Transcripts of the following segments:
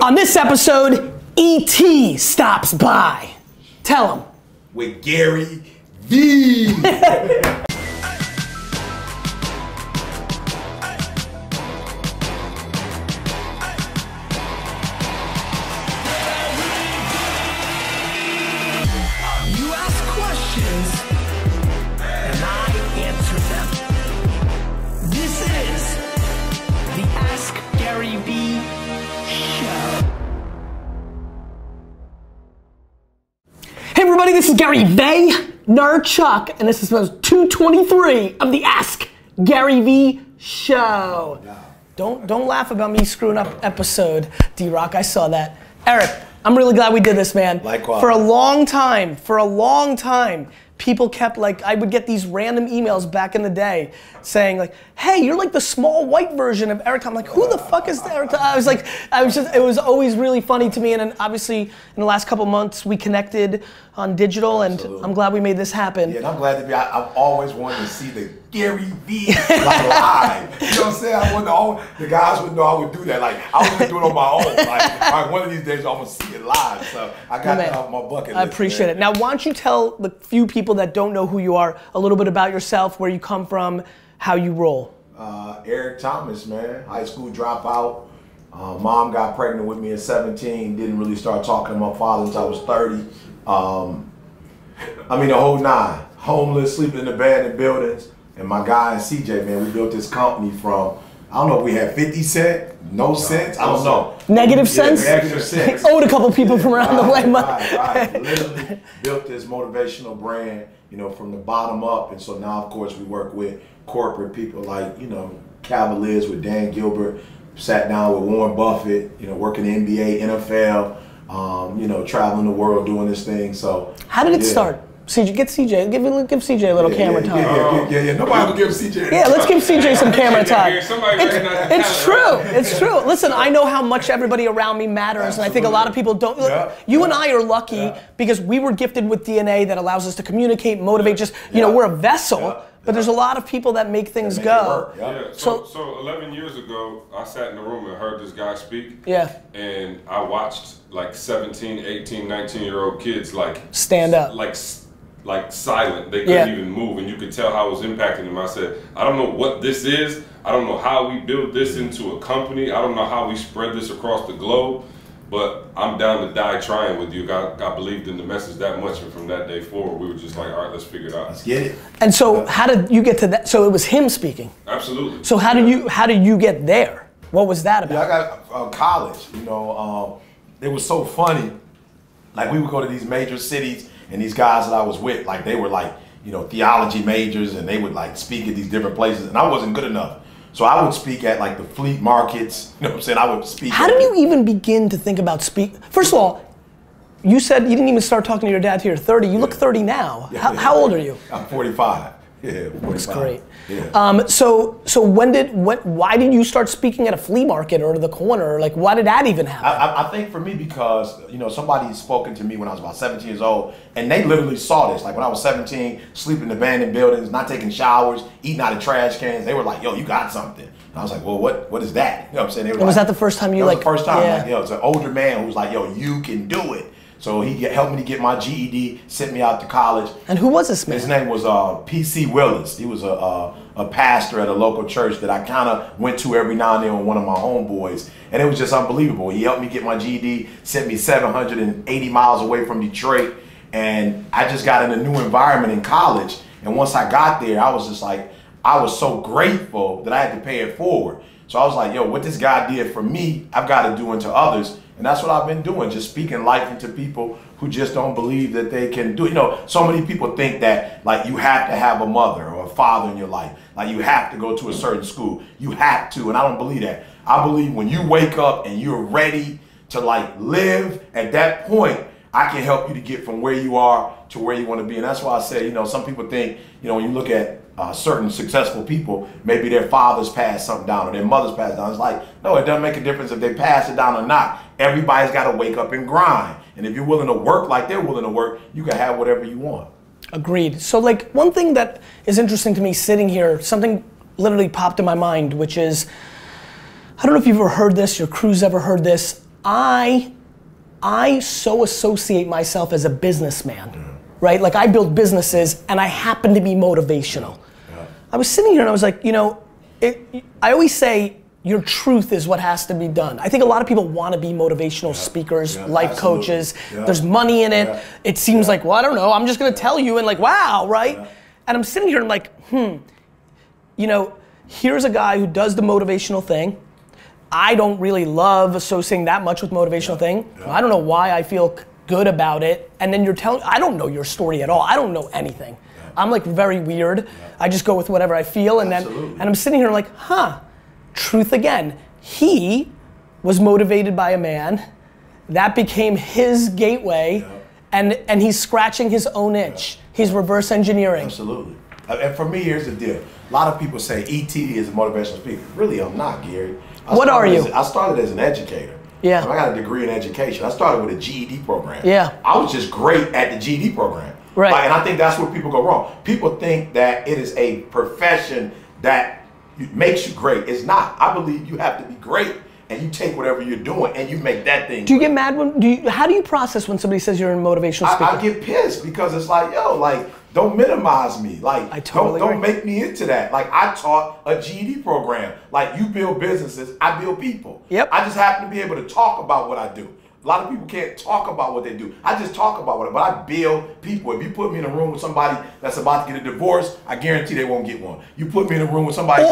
On this episode, E.T. stops by. Tell him. With Gary V. This is Gary Vaynerchuk, and this is episode 223 of the Ask Gary V Show. Don't laugh about me screwing up episode, D-Rock. I saw that. Eric, I'm really glad we did this, man. Likewise. For a long time, people kept like, I would get these random emails back in the day saying like, hey, you're like the small white version of Eric. I'm like, who the fuck is Eric? It was always really funny to me. And then obviously in the last couple months we connected on digital, and absolutely, I'm glad we made this happen. Yeah, and I'm glad to be, I've always wanted to see the Gary V like live. You know what I'm saying? I wonder, all the guys would know I would do that. Like I wouldn't do it on my own. Like one of these days I'm gonna see it live. So I got that off my bucket list. I appreciate it. Now why don't you tell the few people that don't know who you are a little bit about yourself, where you come from, how you roll. Eric Thomas, man, high school dropout. Mom got pregnant with me at 17. Didn't really start talking to my father until I was 30. I mean the whole nine. Homeless, sleeping in abandoned buildings. And my guy and CJ, man, we built this company from, I don't know if we had 50 cents, no cents, I don't know. Negative cents? Yeah, negative cents. Owed a couple people from around the way. Right. Literally built this motivational brand, you know, from the bottom up. And so now, of course, we work with corporate people like, you know, Cavaliers with Dan Gilbert, sat down with Warren Buffett, you know, working in the NBA, NFL, you know, traveling the world, doing this thing. So how did it start? CJ, get CJ. Give CJ a little camera time. Yeah. Nobody will give CJ. Yeah, let's give CJ some camera time. It's true. It's true. Listen, I know how much everybody around me matters, absolutely, and I think a lot of people don't. Yeah. You and I are lucky because we were gifted with DNA that allows us to communicate, motivate. Just you know, we're a vessel. Yeah. But there's a lot of people that make things go. Yeah. So 11 years ago, I sat in the room and heard this guy speak. Yeah. And I watched like 17, 18, 19-year-old kids like stand up. Like silent, they couldn't even move, and you could tell how it was impacting them. I said, I don't know what this is. I don't know how we build this into a company. I don't know how we spread this across the globe, but I'm down to die trying with you. I believed in the message that much, and from that day forward, we were just like, all right, let's figure it out. Let's get it. And so how did you get to that? So it was him speaking. Absolutely. So how did you get there? What was that about? Yeah, I got college, you know, it was so funny. Like we would go to these major cities, and these guys that I was with, like they were like, you know, theology majors, and they would like speak at these different places, and I wasn't good enough. So I would speak at like the flea markets, you know what I'm saying? I would speak. How did you even begin to think about speak? First of all, you said you didn't even start talking to your dad till you're 30. You look 30 now. Yeah, how old are you? I'm 45. Yeah, 45. That's great. Yeah. So why did you start speaking at a flea market or to the corner? Like, why did that even happen? I think for me, because, you know, somebody spoken to me when I was about 17 years old, and they literally saw this. Like, when I was 17, sleeping in abandoned buildings, not taking showers, eating out of trash cans, they were like, yo, you got something. And I was like, well, what is that? You know what I'm saying? They were like, was that the first time you like? That was the first time. Yeah. Like, yo, it's an older man who was like, yo, you can do it. So he helped me to get my GED, sent me out to college. And who was this man? His name was P.C. Willis. He was a pastor at a local church that I kind of went to every now and then with one of my homeboys. And it was just unbelievable. He helped me get my GED, sent me 780 miles away from Detroit. And I just got in a new environment in college. And once I got there, I was just like, I was so grateful that I had to pay it forward. So I was like, yo, what this guy did for me, I've got to do unto others. And that's what I've been doing, just speaking life into people who just don't believe that they can do it. You know, so many people think that, like, you have to have a mother or a father in your life. Like, you have to go to a certain school. You have to, and I don't believe that. I believe when you wake up and you're ready to, like, live, at that point, I can help you to get from where you are to where you want to be. And that's why I say, you know, some people think, you know, when you look at certain successful people, maybe their fathers passed something down or their mothers passed down. It's like, no, it doesn't make a difference if they pass it down or not. Everybody's got to wake up and grind. And if you're willing to work like they're willing to work, you can have whatever you want. Agreed. So like one thing that is interesting to me sitting here, something literally popped in my mind, which is, I don't know if you've ever heard this, your crew's ever heard this, I so associate myself as a businessman, right? Like I build businesses and I happen to be motivational. Yeah. I was sitting here and I was like, you know, I always say your truth is what has to be done. I think a lot of people want to be motivational speakers, life coaches. Yeah. There's money in it. Yeah. It seems like, well, I don't know, I'm just going to tell you and like, wow, right? Yeah. And I'm sitting here and I'm like, you know, here's a guy who does the motivational thing. I don't really love associating that much with motivational thing. Yeah. I don't know why I feel good about it. And then you're telling, I don't know your story at all. I don't know anything. Yeah. I'm like very weird. Yeah. I just go with whatever I feel. And then, and I'm sitting here like, huh, truth again. He was motivated by a man that became his gateway and he's scratching his own itch. Yeah. He's reverse engineering. Absolutely. And for me, here's the deal. A lot of people say ET is a motivational speaker. Really, I'm not, Gary. What are you? I started as an educator. Yeah. I got a degree in education. I started with a GED program. Yeah. I was just great at the GED program. Right. Like, and I think that's where people go wrong. People think that it is a profession that makes you great. It's not. I believe you have to be great, and you take whatever you're doing and you make that thing. Do you get mad when? How do you process when somebody says you're a motivational speaker? I get pissed because it's like, yo, like, don't minimize me. Like, I totally don't make me into that. Like, I taught a GED program. Like, you build businesses, I build people. Yep. I just happen to be able to talk about what I do. A lot of people can't talk about what they do. I just talk about what I do, but I build people. If you put me in a room with somebody that's about to get a divorce, I guarantee they won't get one. You put me in a room with somebody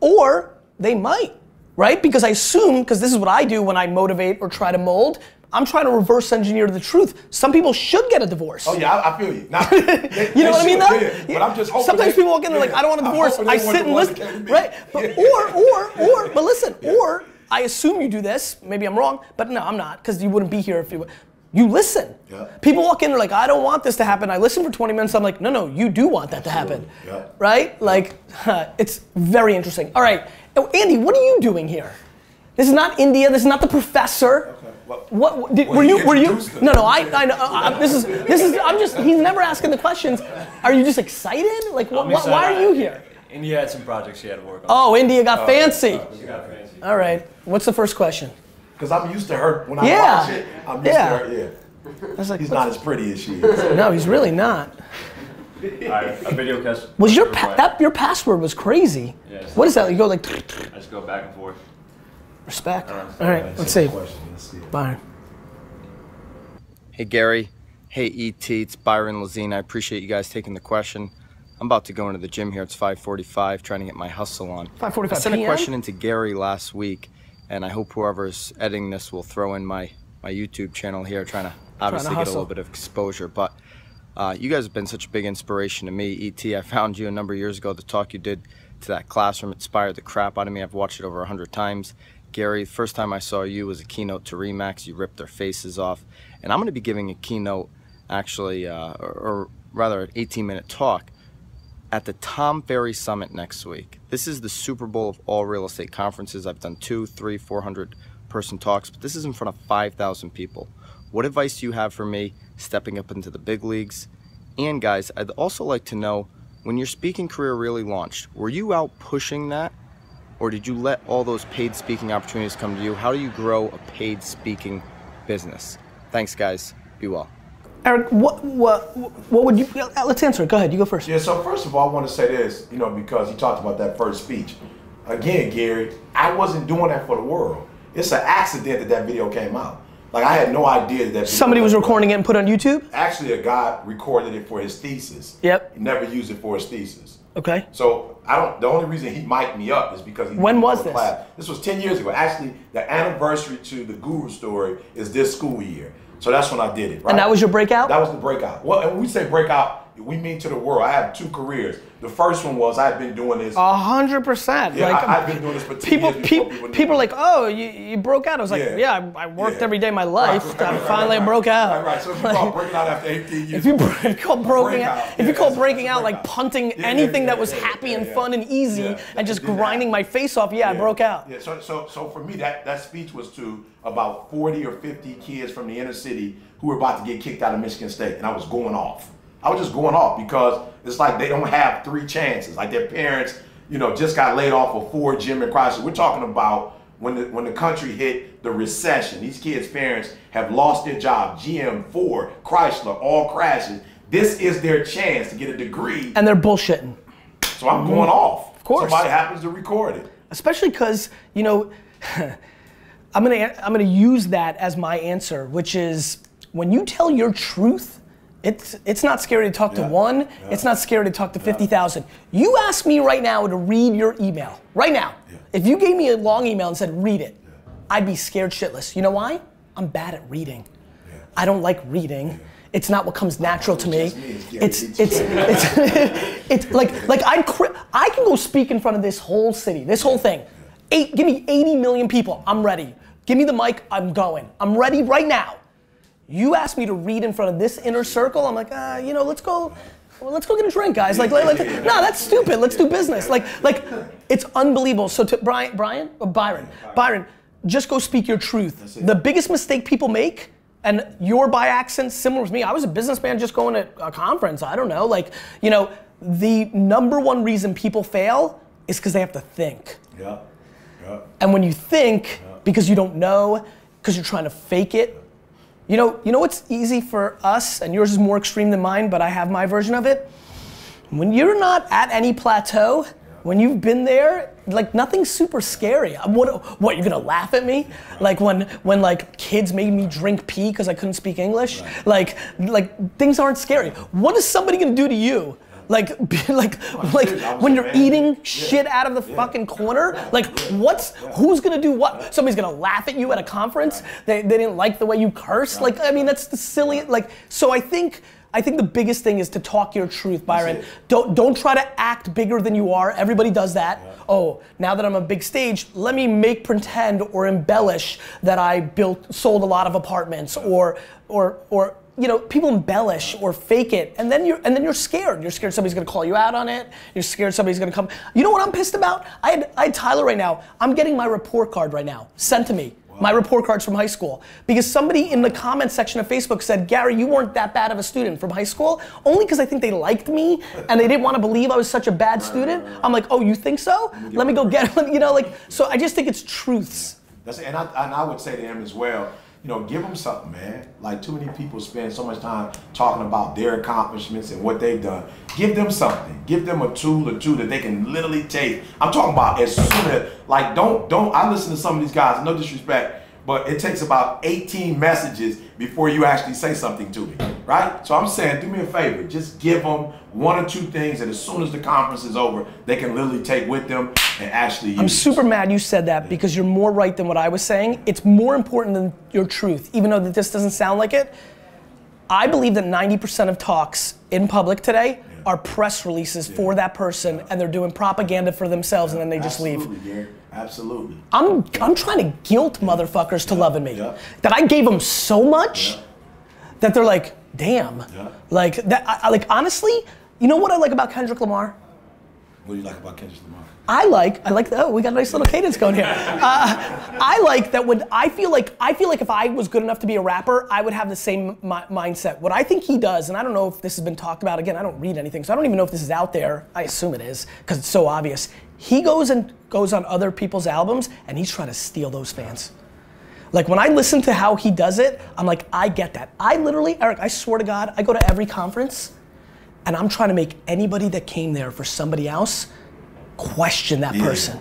or they might, right? Because I assume, because this is what I do when I motivate or try to mold, I'm trying to reverse engineer the truth. Some people should get a divorce. Oh yeah, I feel you. Now, you know what I mean though? Yeah, but I'm just hoping sometimes people walk in and they're like, I don't want a divorce. I sit and listen, right? But, but listen, or I assume you do this, maybe I'm wrong, but no, I'm not, because you wouldn't be here if you, you listen. Yeah. People walk in, they're like, I don't want this to happen. I listen for 20 minutes, I'm like, no, no, you do want that to happen, right? Like, it's very interesting. All right, oh, Andy, what are you doing here? This is not India, this is not the professor. Okay. What did, were you? No, I know. This is. I'm just. He's never asking the questions. Are you just excited? Like, why are you here? India had some projects she had to work on. Oh, India got fancy. She got fancy. All right. What's the first question? Because I'm used to her when I watch it. I'm used to her. Yeah. I was like, he's not as pretty as she is. No, he's really not. All right, a video cast. Was your your password was crazy? Yeah, what is that? You go like. I just go back and forth. Respect. All right, let's see. Byron. Hey, Gary. Hey, ET. It's Byron Lazine. I appreciate you guys taking the question. I'm about to go into the gym here. It's 5:45, trying to get my hustle on. 5:45 I sent a question into Gary last week, and I hope whoever's editing this will throw in my YouTube channel here, trying to obviously get a little bit of exposure. But you guys have been such a big inspiration to me. ET, I found you a number of years ago. The talk you did to that classroom inspired the crap out of me. I've watched it over 100 times. Gary, the first time I saw you was a keynote to RE-MAX. You ripped their faces off. And I'm going to be giving a keynote, actually, or rather an 18-minute talk at the Tom Ferry Summit next week. This is the Super Bowl of all real estate conferences. I've done 200, 300, 400-person talks, but this is in front of 5,000 people. What advice do you have for me stepping up into the big leagues? And guys, I'd also like to know, when your speaking career really launched, were you out pushing that? Or did you let all those paid speaking opportunities come to you? How do you grow a paid speaking business? Thanks, guys. Be well. Eric, what would you, let's answer it. Go ahead, you go first. Yeah, so first of all, I want to say this, you know, because you talked about that first speech. Again, Gary, I wasn't doing that for the world. It's an accident that that video came out. Like, I had no idea that somebody was recording it and put it on YouTube? Actually, a guy recorded it for his thesis. Yep. He never used it for his thesis. Okay. So I don't. The only reason he mic'd me up is because he. When was this? Class. This was 10 years ago. Actually, the anniversary to the Guru Story is this school year. So that's when I did it. Right? And that was your breakout. That was the breakout. Well, and when we say breakout, we mean to the world. I have two careers. The first one was I've been doing this. 100%. Yeah, like, I've been doing this for 10 years. People are like, oh, you broke out. I was like, yeah I worked every day of my life. I finally broke out. Right. So if you call breaking out after 18 years. If you call breaking out, if you call breaking out like punting anything that was happy and fun and easy and just grinding my face off, I broke out. Yeah. So for me, that speech was to about 40 or 50 kids from the inner city who were about to get kicked out of Michigan State, and I was going off. I was just going off because it's like they don't have three chances. Like their parents, you know, just got laid off of Ford, GM, and Chrysler. We're talking about when the country hit the recession, these kids' parents have lost their job. GM, Ford, Chrysler, all crashes. This is their chance to get a degree. And they're bullshitting. So I'm going off. Of course. Somebody happens to record it. Especially because, you know, I'm gonna use that as my answer, which is when you tell your truth, it's not scary to talk to one. It's not scary to talk to 50,000. You ask me right now to read your email right now. If you gave me a long email and said read it, I'd be scared shitless. You know why? I'm bad at reading. I don't like reading. It's not what comes natural to me. It's like I can go speak in front of this whole city, this whole thing. Give me 80 million people, I'm ready. Give me the mic, I'm going. I'm ready right now. You asked me to read in front of this inner circle, I'm like, you know, let's go get a drink, guys. No, that's stupid, let's do business. Like it's unbelievable. So to Byron, just go speak your truth. The biggest mistake people make, and you're by accident similar with me, I was a businessman just going to a conference, I don't know, like, you know, the number one reason people fail is because they have to think. Yeah. And when you think, because you don't know, because you're trying to fake it, you know what's easy for us, and yours is more extreme than mine, but I have my version of it. When you're not at any plateau, when you've been there, like nothing's super scary. What, you're gonna laugh at me? Like when like kids made me drink pee because I couldn't speak English? Like things aren't scary. What is somebody gonna do to you? Like when you're eating shit out of the fucking corner, like who's gonna do what? Somebody's gonna laugh at you at a conference? They didn't like the way you cursed? Like, I mean, that's the silly, like, so I think the biggest thing is to talk your truth, Byron. Don't try to act bigger than you are. Everybody does that. Oh, now that I'm on a big stage, let me make pretend or embellish that I sold a lot of apartments or you know, people embellish or fake it, and then you're scared. You're scared somebody's gonna call you out on it. You're scared somebody's gonna come. You know what I'm pissed about? I had Tyler right now. I'm getting my report card right now sent to me. Wow. My report cards from high school, because somebody in the comment section of Facebook said, Gary, you weren't that bad of a student from high school. Only because I think they liked me and they didn't want to believe I was such a bad student. I'm like, oh, you think so? Let me go get it. You know, like, so I just think it's truths. That's, and I would say to him as well, you know, give them something, man. Like, too many people spend so much time talking about their accomplishments and what they've done. Give them something. Give them a tool or two that they can literally take. I'm talking about as soon as, like, don't, I listen to some of these guys, no disrespect, but it takes about 18 messages before you actually say something to me, right? So I'm saying, do me a favor, just give them one or two things that as soon as the conference is over, they can literally take with them and actually use. I'm super mad you said that because you're more right than what I was saying. It's more important than your truth, even though that this doesn't sound like it. I believe that 90% of talks in public today are press releases for that person, and they're doing propaganda for themselves, and then they just leave. Gary. Absolutely. I'm trying to guilt motherfuckers to loving me. That I gave them so much that they're like, damn. Like that. Like honestly, you know what I like about Kendrick Lamar? What do you like about Kendrick Lamar? I like. Oh, we got a nice little cadence going here. I like that when I feel like if I was good enough to be a rapper, I would have the same mindset. What I think he does, and I don't know if this has been talked about. Again, I don't read anything, so I don't even know if this is out there. I assume it is because it's so obvious. He goes on other people's albums, and he's trying to steal those fans. Like when I listen to how he does it, I'm like, I get that. I literally, Eric, I swear to God, I go to every conference, and I'm trying to make anybody that came there for somebody else question that person.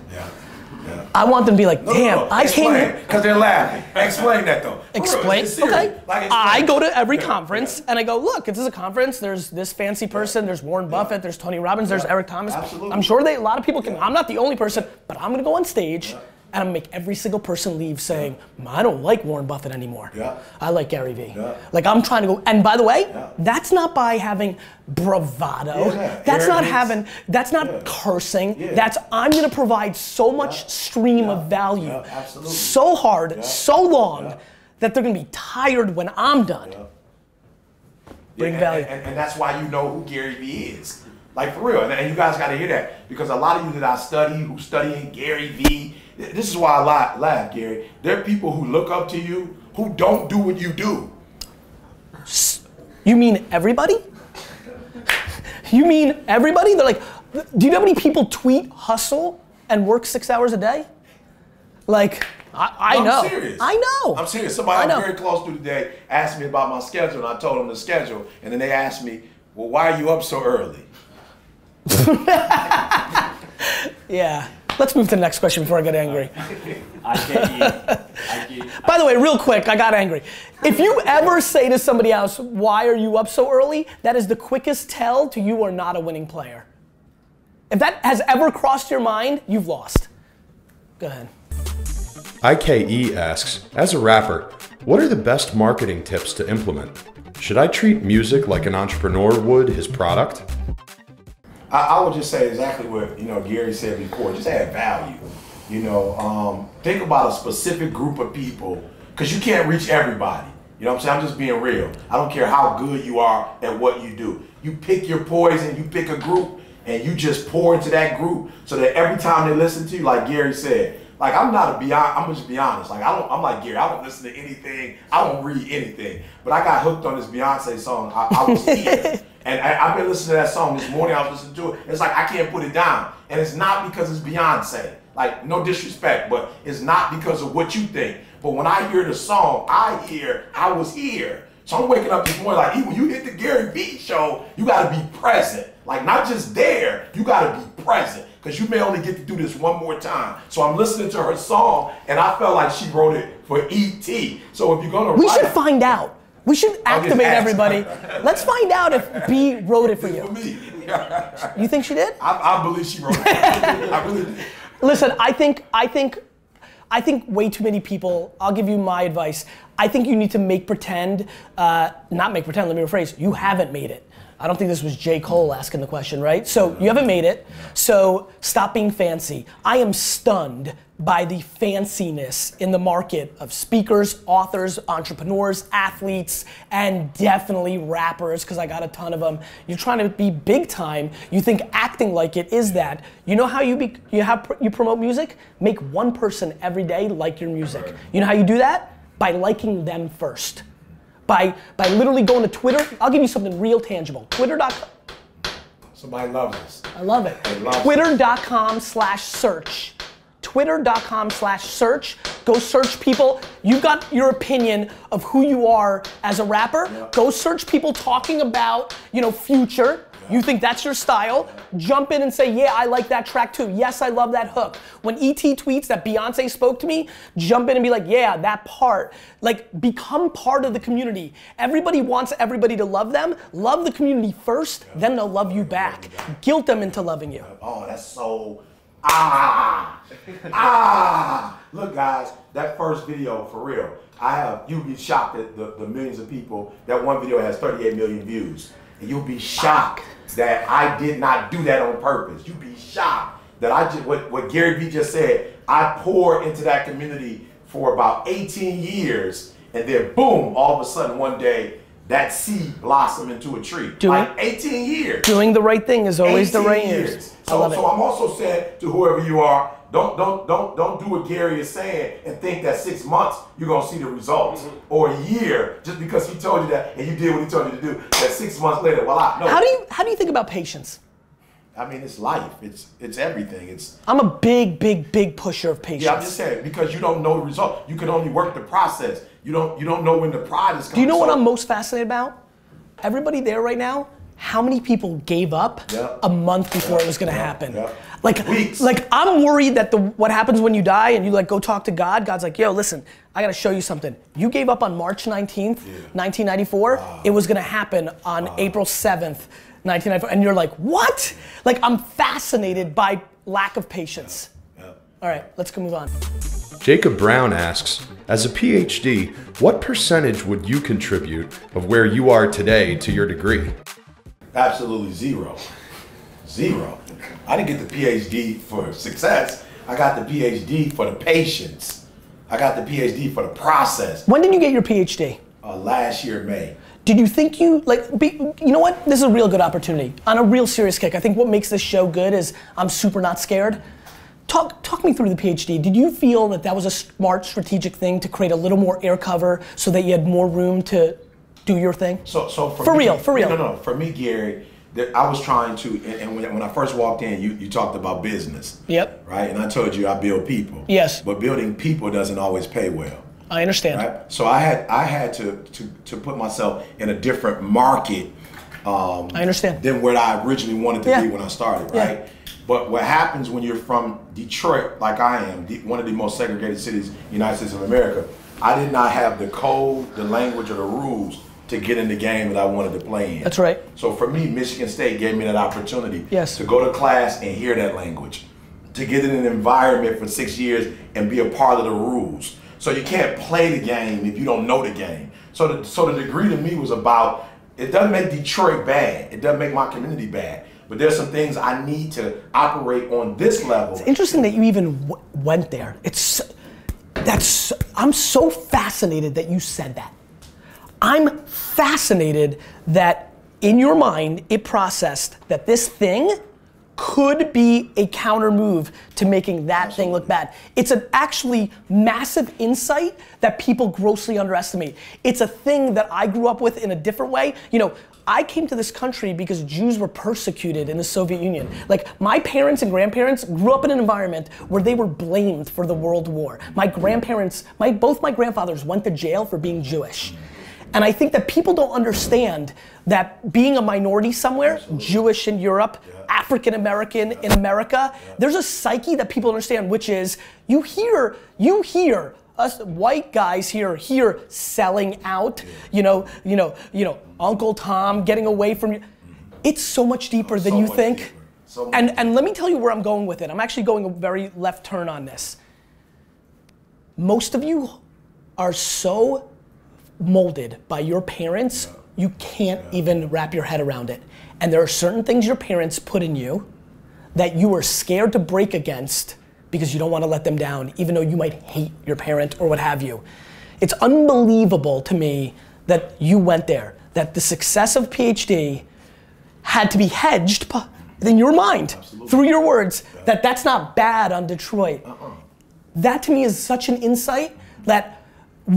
I want them to be like, damn, no, I came here. Because they're laughing. Explain that though. Explain, okay. Like, I go to every conference and I go, look, if this is a conference, there's this fancy person, there's Warren Buffett, there's Tony Robbins, there's Eric Thomas. Absolutely. I'm sure a lot of people can, I'm not the only person, but I'm gonna go on stage and I'm gonna make every single person leave saying, I don't like Warren Buffett anymore. I like Gary V. Like I'm trying to go, and by the way, that's not by having bravado. That's not having, that's not cursing. That's, I'm gonna provide so much stream of value, so hard, so long, that they're gonna be tired when I'm done. Bring value. And that's why you know who Gary V is. Like for real, and you guys gotta hear that, because a lot of you that I study, who study Gary V, this is why I laugh, Gary. There are people who look up to you who don't do what you do. You mean everybody? You mean everybody? They're like, do you know how many people tweet, hustle, and work 6 hours a day? Like, I know. I'm serious. I know. I'm serious. Somebody I'm very close to today asked me about my schedule, and I told them the schedule, and then they asked me, well, why are you up so early? Yeah. Let's move to the next question before I get angry. I get you. By the way, real quick, I got angry. If you ever say to somebody else, why are you up so early? That is the quickest tell to you are not a winning player. If that has ever crossed your mind, you've lost. Go ahead. IKE asks, as a rapper, what are the best marketing tips to implement? Should I treat music like an entrepreneur would his product? I would just say exactly what Gary said before. Just add value. Think about a specific group of people, because you can't reach everybody. You know what I'm saying? I'm just being real. I don't care how good you are at what you do. You pick your poison. You pick a group, and you just pour into that group so that every time they listen to you, like Gary said, like I'm just be honest. Like I'm like Gary. I don't listen to anything. I don't read anything. But I got hooked on this Beyonce song. I was here. And I've been listening to that song this morning. I was listening to it. It's like I can't put it down. And it's not because it's Beyonce. Like, no disrespect, but it's not because of what you think. But when I hear the song, I was here. So I'm waking up this morning like, when you hit the Gary V show, you got to be present. Like, not just there. You got to be present, because you may only get to do this one more time. So I'm listening to her song, and I felt like she wrote it for E.T. So if you're going to write it, find out. We should activate everybody. Let's find out if B wrote it for you. You think she did? I believe she wrote it. I really do. Listen, I think way too many people, I'll give you my advice. I think you need to make pretend, not make pretend, let me rephrase, you haven't made it. I don't think this was J. Cole asking the question, right? So you haven't made it, so stop being fancy. I am stunned by the fanciness in the market of speakers, authors, entrepreneurs, athletes, and definitely rappers, because I got a ton of them. You're trying to be big time, you think acting like it is that. You know how you promote music? Make one person every day like your music. You know how you do that? By liking them first. By literally going to Twitter. I'll give you something real tangible. Twitter.com. Somebody loves this. I love it. Twitter.com/search. Twitter.com/search. Go search people. You've got your opinion of who you are as a rapper. Yep. Go search people talking about, Future. Yep. You think that's your style. Yep. Jump in and say, yeah, I like that track too. Yes, I love that hook. When E.T. tweets that Beyonce spoke to me, jump in and be like, yeah, that part. Like, become part of the community. Everybody wants everybody to love them. Love the community first, yep. Then they'll love you back. Guilt them into loving you. Oh, that's so... Look, guys, that first video, for real, you'll be shocked at the millions of people. That one video has 38 million views. And you'll be shocked that I did not do that on purpose. You'll be shocked that what Gary V just said, I poured into that community for about 18 years, and then boom, all of a sudden one day, that seed blossomed into a tree. Like 18 years. Doing the right thing is always the right answer. So I'm also saying to whoever you are, don't do what Gary is saying and think that 6 months you're gonna see the results, or a year, just because he told you that and you did what he told you to do. That 6 months later, voila. No. How do you think about patience? I mean, it's life. It's everything. I'm a big pusher of patience. Yeah, I'm just saying, because you don't know the result. You can only work the process. You don't know when the pride is coming. Do you know what I'm most fascinated about? Everybody there right now, how many people gave up a month before it was gonna happen? Like, weeks. Like, I'm worried that what happens when you die and you like go talk to God, God's like, yo, listen, I gotta show you something. You gave up on March 19th, 1994. It was gonna happen on April 7th, 1994, and you're like, what? Like, I'm fascinated by lack of patience. All right, let's go move on. Jacob Brown asks, as a PhD, what percentage would you contribute of where you are today to your degree? Absolutely zero. Zero. I didn't get the PhD for success. I got the PhD for the patience. I got the PhD for the process. When did you get your PhD? Last year, May. Did you think you know what? This is a real good opportunity. On a real serious kick, I think what makes this show good is I'm super not scared. Talk me through the PhD. Did you feel that that was a smart, strategic thing to create a little more air cover so that you had more room to do your thing? So for me, Gary, I was trying to, and when I first walked in, you talked about business. Yep. Right? And I told you I build people. Yes. But building people doesn't always pay well. I understand. Right? So I had to put myself in a different market I understand. Than what I originally wanted to be when I started, right? Yeah. But what happens when you're from Detroit, like I am, one of the most segregated cities in the United States of America, I did not have the code, the language, or the rules to get in the game that I wanted to play in. That's right. So for me, Michigan State gave me that opportunity to go to class and hear that language, to get in an environment for 6 years and be a part of the rules. So you can't play the game if you don't know the game. So the degree to me was about, it doesn't make Detroit bad, it doesn't make my community bad, but there's some things I need to operate on this level. It's interesting that you even went there. I'm so fascinated that you said that. I'm fascinated that in your mind it processed that this thing could be a counter move to making that thing look bad. It's an actually massive insight that people grossly underestimate. It's a thing that I grew up with in a different way. You know, I came to this country because Jews were persecuted in the Soviet Union. Like, my parents and grandparents grew up in an environment where they were blamed for the World War. My grandparents, both my grandfathers went to jail for being Jewish. And I think that people don't understand that being a minority somewhere, Jewish in Europe, African American in America, there's a psyche that people understand, which is you hear us white guys here selling out, you know, Uncle Tom getting away from you. It's so much deeper than you think. So and let me tell you where I'm going with it. I'm actually going a very left turn on this. Most of you are so molded by your parents, you can't even wrap your head around it. And there are certain things your parents put in you that you are scared to break against because you don't want to let them down, even though you might hate your parent or what have you. It's unbelievable to me that you went there, that the success of PhD had to be hedged in your mind, through your words, that that's not bad on Detroit. That to me is such an insight that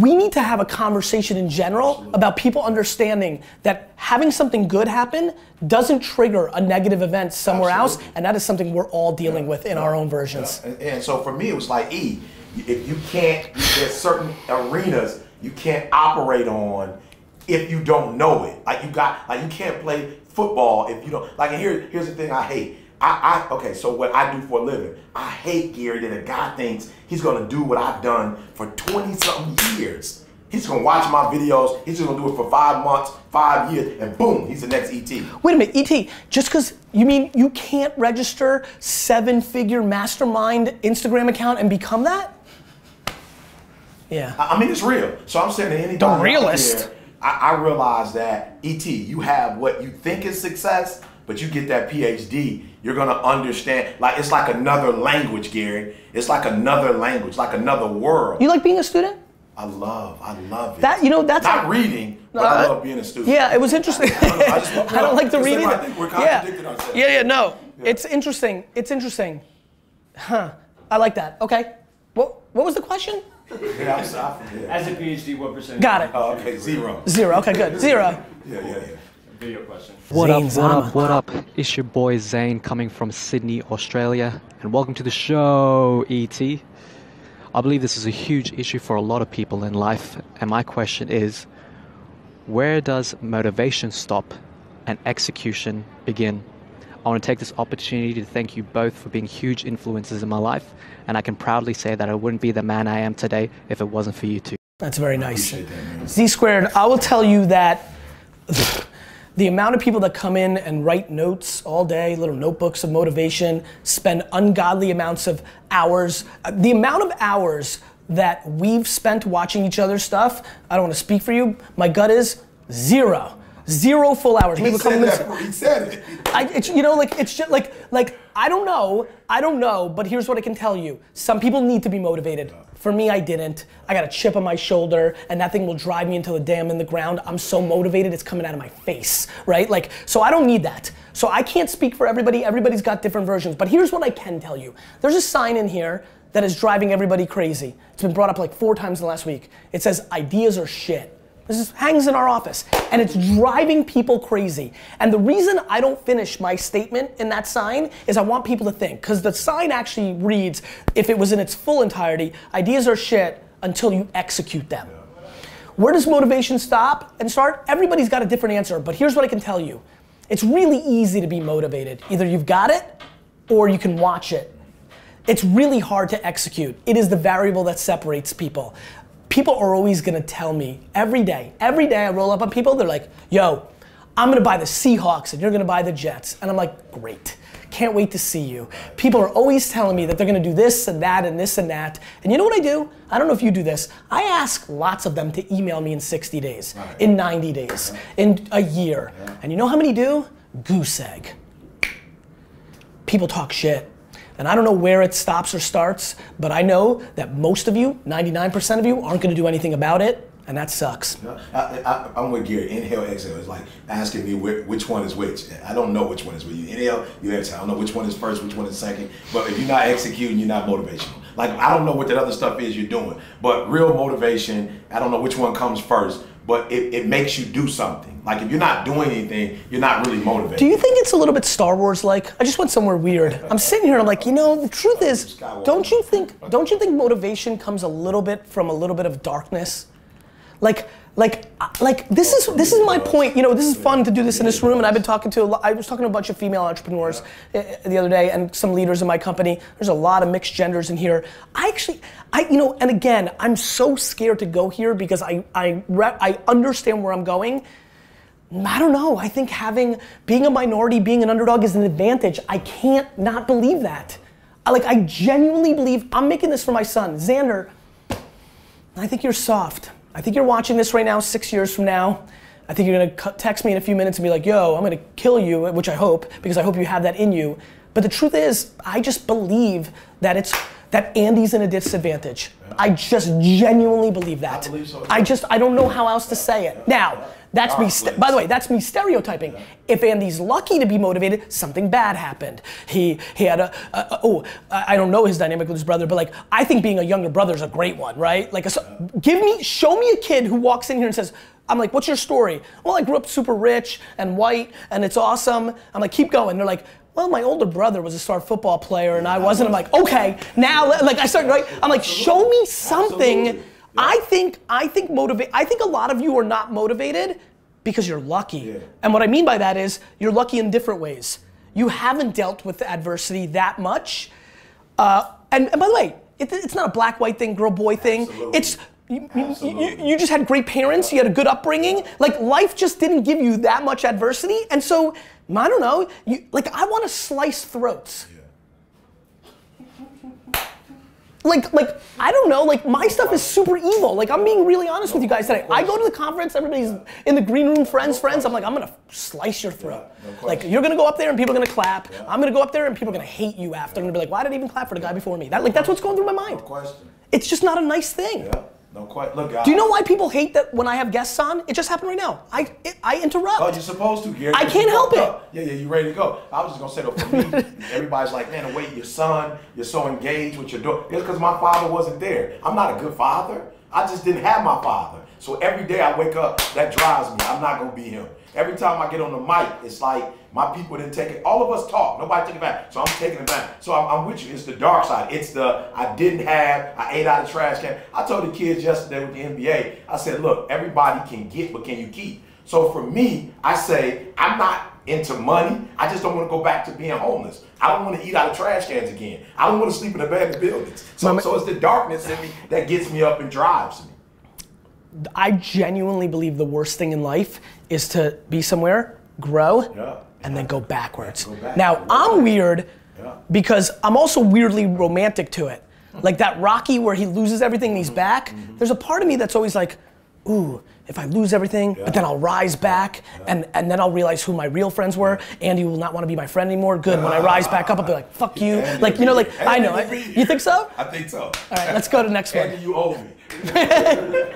we need to have a conversation in general about people understanding that having something good happen doesn't trigger a negative event somewhere else, and that is something we're all dealing with in our own versions. And so for me, it was like, if you can't, there's certain arenas you can't operate on if you don't know it. Like you can't play football if you don't. Like, and here's the thing I hate. Okay, so what I do for a living, I hate, Gary, that a guy thinks he's gonna do what I've done for 20-something years. He's gonna watch my videos, he's just gonna do it for 5 months, 5 years, and boom, he's the next E.T. Wait a minute, E.T., just because, you mean you can't register 7-figure mastermind Instagram account and become that? Yeah. I mean, it's real. So I'm saying to anybody out there, I realize that, E.T., you have what you think is success, but you get that PhD, you're gonna understand. Like, it's like another language, Gary. It's like another language, like another world. You like being a student? I love it. That, you know, that's not reading, but I love being a student. Yeah, it was interesting. I don't like the reading. I think we're contradicting ourselves. Yeah. It's interesting. Huh? I like that. Okay. What was the question? Yeah, as a PhD, what percentage? Got it. Oh, okay, zero. Okay, good. Zero. Yeah. Video question. What up? It's your boy Zane coming from Sydney, Australia, and welcome to the show, E.T. I believe this is a huge issue for a lot of people in life, and my question is, where does motivation stop and execution begin? I want to take this opportunity to thank you both for being huge influences in my life, and I can proudly say that I wouldn't be the man I am today if it wasn't for you two. That's very nice. Z-squared, I will tell you that the amount of people that come in and write notes all day, little notebooks of motivation, spend ungodly amounts of hours. The amount of hours that we've spent watching each other's stuff, I don't want to speak for you, my gut is zero. Zero full hours. He said it. It's just like I don't know, but here's what I can tell you. Some people need to be motivated. For me, I didn't. I got a chip on my shoulder, and that thing will drive me until the day I'm in the ground. I'm so motivated, it's coming out of my face, right? Like, so I don't need that. So I can't speak for everybody. Everybody's got different versions, but here's what I can tell you. There's a sign in here that is driving everybody crazy. It's been brought up like 4 times in the last week. It says, ideas are shit. This just hangs in our office, and it's driving people crazy. And the reason I don't finish my statement in that sign is I want people to think, because the sign actually reads, if it was in its full entirety, ideas are shit until you execute them. Where does motivation stop and start? Everybody's got a different answer, but here's what I can tell you. It's really easy to be motivated. Either you've got it, or you can watch it. It's really hard to execute. It is the variable that separates people. People are always gonna tell me every day I roll up on people, they're like, yo, I'm gonna buy the Seahawks and you're gonna buy the Jets. And I'm like, great, can't wait to see you. People are always telling me that they're gonna do this and that and this and that. And you know what I do? I don't know if you do this. I ask lots of them to email me in 60 days, in 90 days, in a year. And you know how many do? Goose egg. People talk shit. And I don't know where it stops or starts, but I know that most of you, 99% of you, aren't gonna do anything about it, and that sucks. No, I'm with Gary, inhale, exhale. It's like asking me which one is which. I don't know which one is which. You inhale, you exhale. I don't know which one is first, which one is second. But if you're not executing, you're not motivational. Like, I don't know what that other stuff is you're doing, but real motivation, I don't know which one comes first, but it makes you do something. Like, if you're not doing anything, you're not really motivated. Do you think it's a little bit Star Wars-like? I just went somewhere weird. I'm sitting here and I'm like, you know, the truth is, don't you think motivation comes a little bit from a little bit of darkness? Like this is my point. You know, this is fun to do this in this room, and I've been talking to I was talking to a bunch of female entrepreneurs the other day, and some leaders in my company. There's a lot of mixed genders in here. I you know, and again, I'm so scared to go here because I understand where I'm going. I don't know. I think being a minority, being an underdog is an advantage. I can't not believe that. I genuinely believe. I'm making this for my son, Xander. I think you're soft. I think you're watching this right now, 6 years from now. I think you're gonna text me in a few minutes and be like, yo, I'm gonna kill you, which I hope, because I hope you have that in you. But the truth is, I just believe that that Andy's in a disadvantage. Yeah. I just genuinely believe that. I believe so. I don't know how else to say it. Now, that's me, by the way, that's me stereotyping. Yeah. If Andy's lucky to be motivated, something bad happened. He had I don't know his dynamic with his brother, but like, I think being a younger brother is a great one, right? Like, show me a kid who walks in here and says, I'm like, what's your story? Well, I grew up super rich and white and it's awesome. I'm like, keep going. They're like, well, my older brother was a star football player and I wasn't. I'm like, okay, now, like I started, right? I'm like, show me something. Absolutely. Yeah. I think a lot of you are not motivated because you're lucky. Yeah. And what I mean by that is you're lucky in different ways. You haven't dealt with adversity that much. And by the way, it's not a black-white thing, girl-boy thing. Absolutely. It's, you just had great parents, you had a good upbringing. Like, life just didn't give you that much adversity. And so, I don't know, I want to slice throats. Yeah. Like, I don't know, like, my stuff is super evil. Like, I'm being really honest with you guys today. I go to the conference, everybody's in the green room, friends. I'm like, I'm going to slice your throat. Yeah, no, like, you're going to go up there and people are going to clap. Yeah. I'm going to go up there and people are going to hate you after. I'm going to be like, why did I even clap for the guy before me? That's what's going through my mind. No question. It's just not a nice thing. Yeah. No, quite. Look, do you know why people hate that when I have guests on? It just happened right now. I interrupt. Oh, you're supposed to, Gary. I can't help it. Yeah, you ready to go. I was just going to say though, for me, everybody's like, man, wait, your son, you're so engaged with your daughter. It's because my father wasn't there. I'm not a good father. I just didn't have my father. So every day I wake up, that drives me. I'm not going to be him. Every time I get on the mic, it's like my people didn't take it. All of us talk. Nobody took it back. So I'm taking it back. So I'm with you. It's the dark side. It's the I ate out of the trash can. I told the kids yesterday with the NBA, I said, look, everybody can get, but can you keep? So for me, I say I'm not into money. I just don't want to go back to being homeless. I don't want to eat out of trash cans again. I don't want to sleep in abandoned buildings. So it's the darkness in me that gets me up and drives me. I genuinely believe the worst thing in life is to be somewhere, grow, and then go backwards. Now, I'm weird because I'm also weirdly romantic to it. Like that Rocky where he loses everything and he's back, there's a part of me that's always like, ooh, if I lose everything, but then I'll rise back, and then I'll realize who my real friends were. Andy will not want to be my friend anymore. Good, when I rise back up, I'll be like, fuck you. Andy, like, you know, like, Andy, I know. You think so? I think so. All right, let's go to the next one. Andy, you owe me.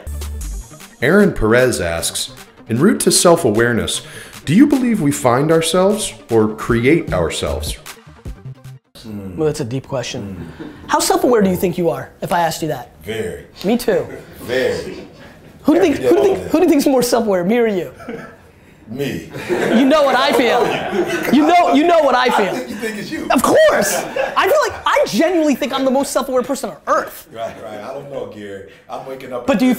Aaron Perez asks, en route to self-awareness, do you believe we find ourselves or create ourselves? Well, that's a deep question. How self-aware do you think you are, if I asked you that? Very. Me too. Very. Who do you think is more self-aware, me or you? Me. You know what I feel. You know what I feel. I think you think it's you. Of course. I feel like I genuinely think I'm the most self-aware person on earth. Right, right. I don't know, Gary. I'm waking up. But do you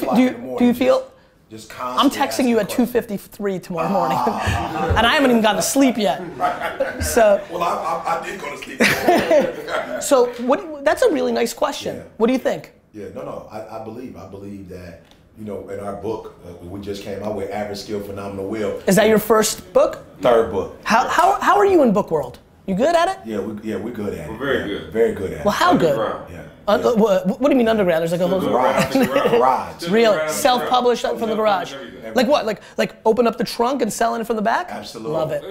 feel? Just constantly. I'm texting you at 2:53 tomorrow morning, and I haven't even gotten to sleep yet. Right. So. Well, I did go to sleep. So what? That's a really nice question. Yeah. What do you think? Yeah. No. I believe that. You know, in our book, we just came out with Average Skill, Phenomenal Will. Is that your first book? Third book. How are you in book world? You good at it? Yeah, we're good at it. We're very good. Very good at it. Well, how good? Yeah. What do you mean underground? There's like a whole garage. Real self-published from the garage. Like what? Like open up the trunk and selling it from the back? Absolutely. Love it.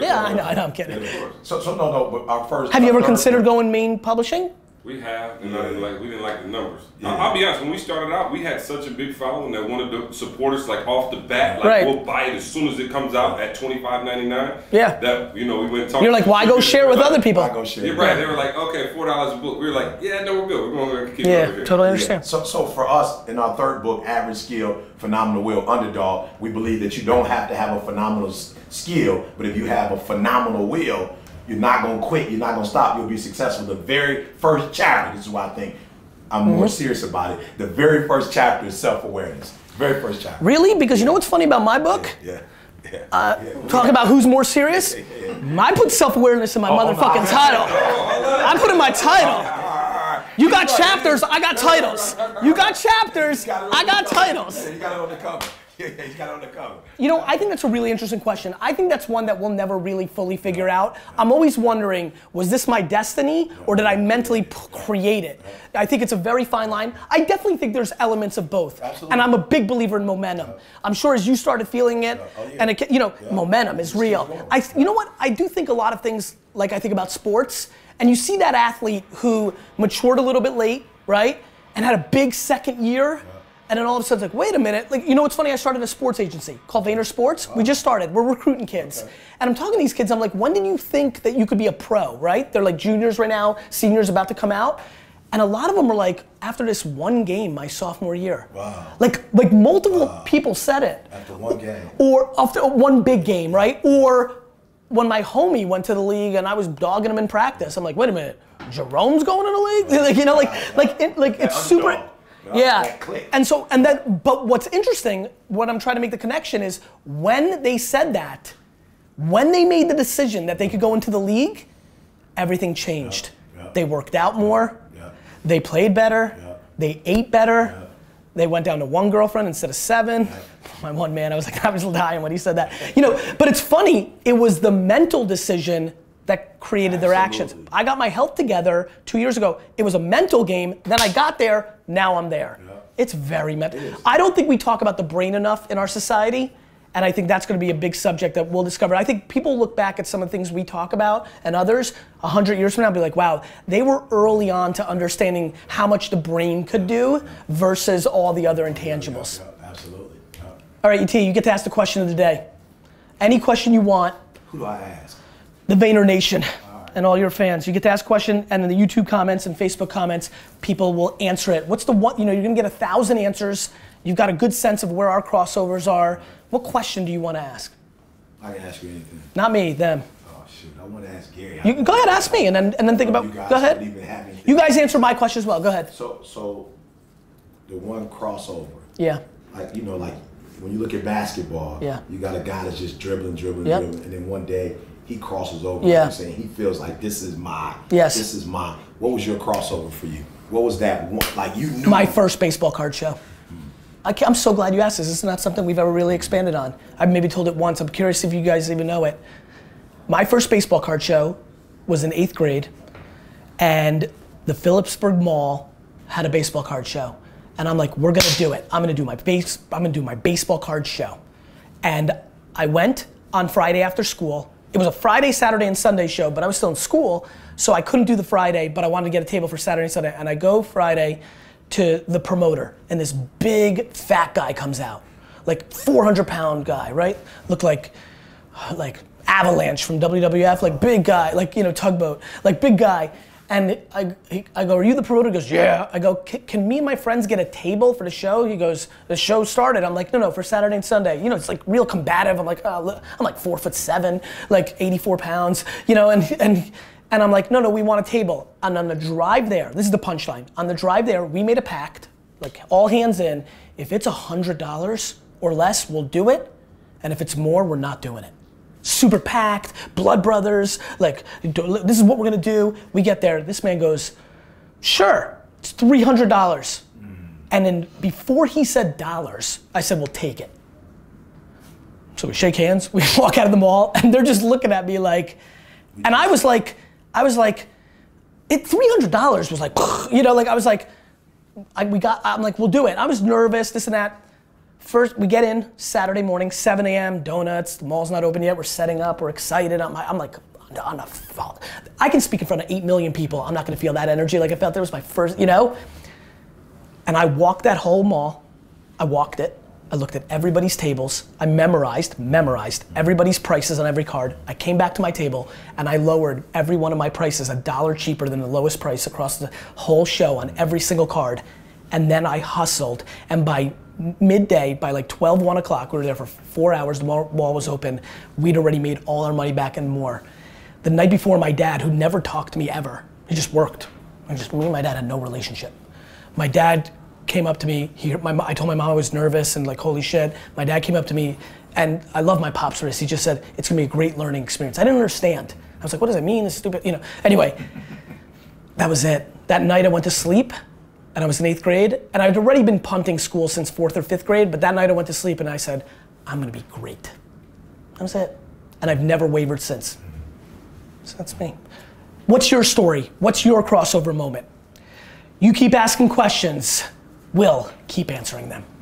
Yeah, I know. I'm kidding. So no. But our first. Have you ever considered going main publishing? We have, and we didn't like the numbers. Yeah. I'll be honest, when we started out, we had such a big following that one of the supporters, like off the bat, like we'll buy it as soon as it comes out at $25.99. Yeah. That, you know, we went talking. You're like, why go share with other people? Why go share? You're right. They were like, okay, $4 a book. We were like, yeah, no, we're good. We're going to keep it over here. Totally understand. Yeah. So for us, in our third book, Average Skill, Phenomenal Will, Underdog, we believe that you don't have to have a phenomenal skill, but if you have a phenomenal will, you're not going to quit. You're not going to stop. You'll be successful. The very first chapter, this is why I think I'm more serious about it. The very first chapter is self-awareness. Very first chapter. Really? Because you know what's funny about my book? Talk about who's more serious? I put self-awareness in my motherfucking title. I put in my title. You got chapters. I got titles. You got chapters. I got titles. You got it on the cover. Yeah, you got it on the cover. You know, I think that's a really interesting question. I think that's one that we'll never really fully figure out. I'm always wondering, was this my destiny or did I mentally create it? I think it's a very fine line. I definitely think there's elements of both. Absolutely. And I'm a big believer in momentum. I'm sure as you started feeling it, and it, you know, momentum is real. You know what? I do think a lot of things, like I think about sports, and you see that athlete who matured a little bit late, right? And had a big second year. And then all of a sudden, it's like, wait a minute. Like, you know what's funny? I started a sports agency called Vayner Sports. Wow. We just started. We're recruiting kids. Okay. And I'm talking to these kids. I'm like, when did you think that you could be a pro, right? They're like juniors right now, seniors about to come out. And a lot of them are like, after this one game my sophomore year. Wow. Like multiple people said it. After one game. Or after one big game, right? Or when my homie went to the league and I was dogging him in practice. I'm like, wait a minute. Jerome's going to the league? Like, you know, it's super... Dog. No, yeah, but what's interesting, what I'm trying to make the connection is when they said that, when they made the decision that they could go into the league, everything changed. Yeah. They worked out more, they played better, they ate better, they went down to one girlfriend instead of 7. Yeah. My one man, I was like, I was dying when he said that. You know, but it's funny, it was the mental decision that created their actions. I got my health together 2 years ago. It was a mental game. Then I got there. Now I'm there. Yeah. It's very mental. It I don't think we talk about the brain enough in our society. And I think that's going to be a big subject that we'll discover. I think people look back at some of the things we talk about and others 100 years from now and be like, wow, they were early on to understanding how much the brain could do versus all the other intangibles. Yeah, absolutely. Yeah. All right, ET, you get to ask the question of the day. Any question you want. Who do I ask? The Vayner Nation and all your fans. You get to ask a question, and in the YouTube comments and Facebook comments, people will answer it. What's the one, you know, you're gonna get 1,000 answers. You've got a good sense of where our crossovers are. What question do you wanna ask? I can ask you anything. Not me, them. Oh shoot, I wanna ask Gary. You can go ahead, ask me, and then think about, go ahead. You guys answer my question as well, go ahead. So the one crossover. Yeah. Like, you know, like when you look at basketball, you got a guy that's just dribbling, and then one day, he crosses over. Yeah. You know what I'm saying? He feels like this is mine. Yes. This is mine. What was your crossover for you? What was that one? Like you knew. My first baseball card show. I'm so glad you asked this. It's not something we've ever really expanded on. I've maybe told it once. I'm curious if you guys even know it. My first baseball card show was in 8th grade, and the Phillipsburg Mall had a baseball card show, and I'm like, we're gonna do it. I'm gonna do my baseball card show, and I went on Friday after school. It was a Friday, Saturday, and Sunday show, but I was still in school, so I couldn't do the Friday, but I wanted to get a table for Saturday and Sunday, and I go Friday to the promoter, and this big, fat guy comes out, like 400-pound guy, right? Looked like Avalanche from WWF, like big guy, like, you know, Tugboat, like big guy, And I go, are you the promoter? He goes, yeah. I go, can me and my friends get a table for the show? He goes, the show started. I'm like, no, no, for Saturday and Sunday. You know, it's like real combative. I'm like, oh, I'm like 4'7", like 84 pounds, you know, and I'm like, no, no, we want a table. And on the drive there, this is the punchline. On the drive there, we made a pact, like all hands in. If it's $100 or less, we'll do it. And if it's more, we're not doing it. Super packed, blood brothers, like, this is what we're gonna do. We get there, this man goes, sure, it's $300. And then before he said dollars, I said, we'll take it. So we shake hands, we walk out of the mall, and they're just looking at me like, and I was like, $300 was like, you know, like I was like, I'm like, we'll do it. I was nervous, this and that. First, we get in Saturday morning, 7 a.m., donuts, the mall's not open yet, we're setting up, we're excited. I'm like, I can speak in front of 8 million people, I'm not gonna feel that energy like I felt. That was my first, you know? And I walked that whole mall, I walked it, I looked at everybody's tables, I memorized everybody's prices on every card. I came back to my table and I lowered every one of my prices $1 cheaper than the lowest price across the whole show on every single card. And then I hustled, and by midday, by like 12, 1 o'clock, we were there for 4 hours, the mall was open, we'd already made all our money back and more. The night before, my dad, who never talked to me ever, he just worked. Me and my dad had no relationship. My dad came up to me, I told my mom I was nervous and like, holy shit. My dad came up to me, and I love my pops for this, he just said, it's gonna be a great learning experience. I didn't understand. I was like, what does it mean, it's stupid, you know. Anyway, that was it. That night I went to sleep, and I was in 8th grade, and I'd already been punting school since 4th or 5th grade, but that night I went to sleep and I said, I'm gonna be great. That was it. And I've never wavered since. So that's me. What's your story? What's your crossover moment? You keep asking questions, we'll keep answering them.